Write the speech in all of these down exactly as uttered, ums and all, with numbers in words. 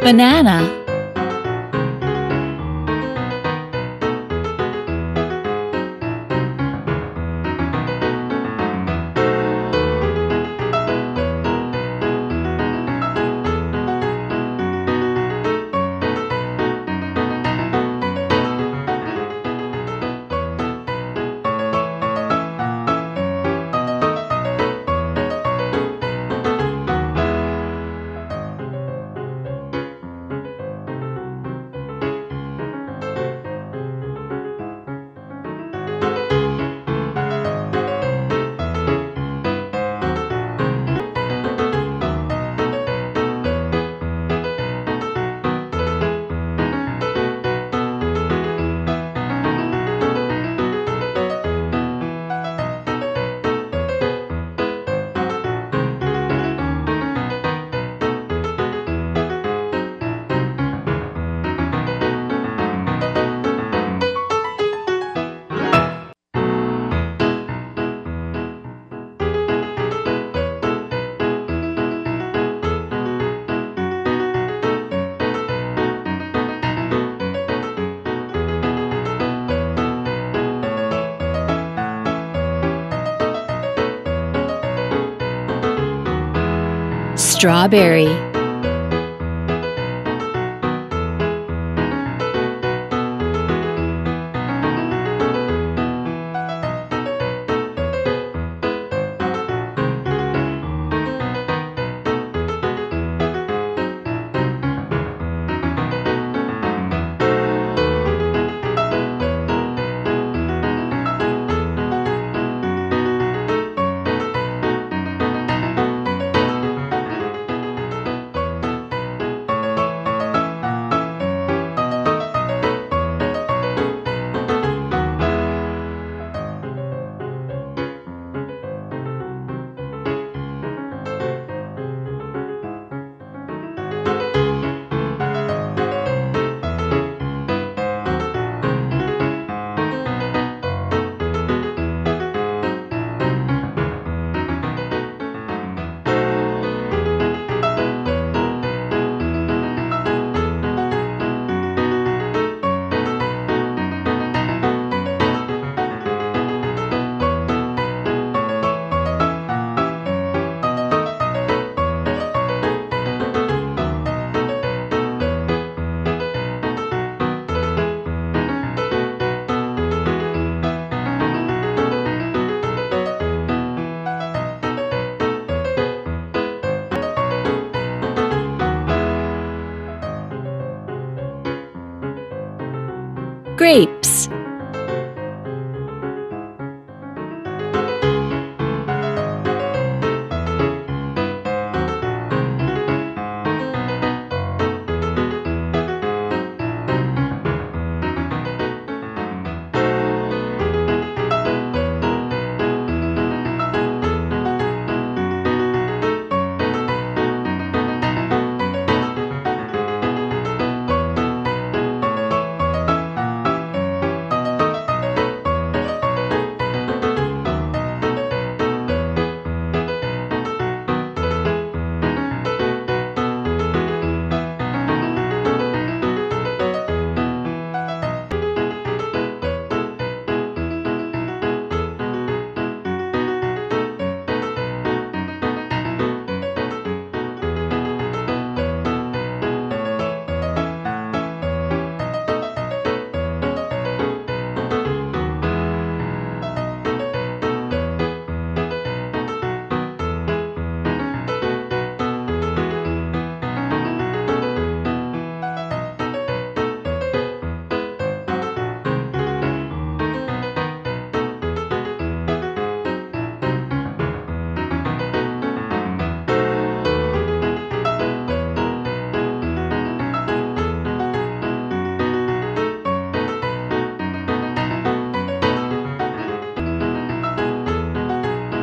Banana. Strawberry. Grapes.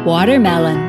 Watermelon.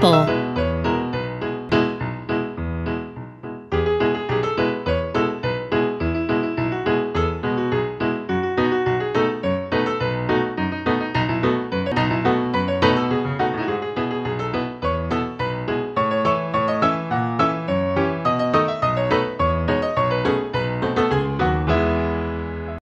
apple.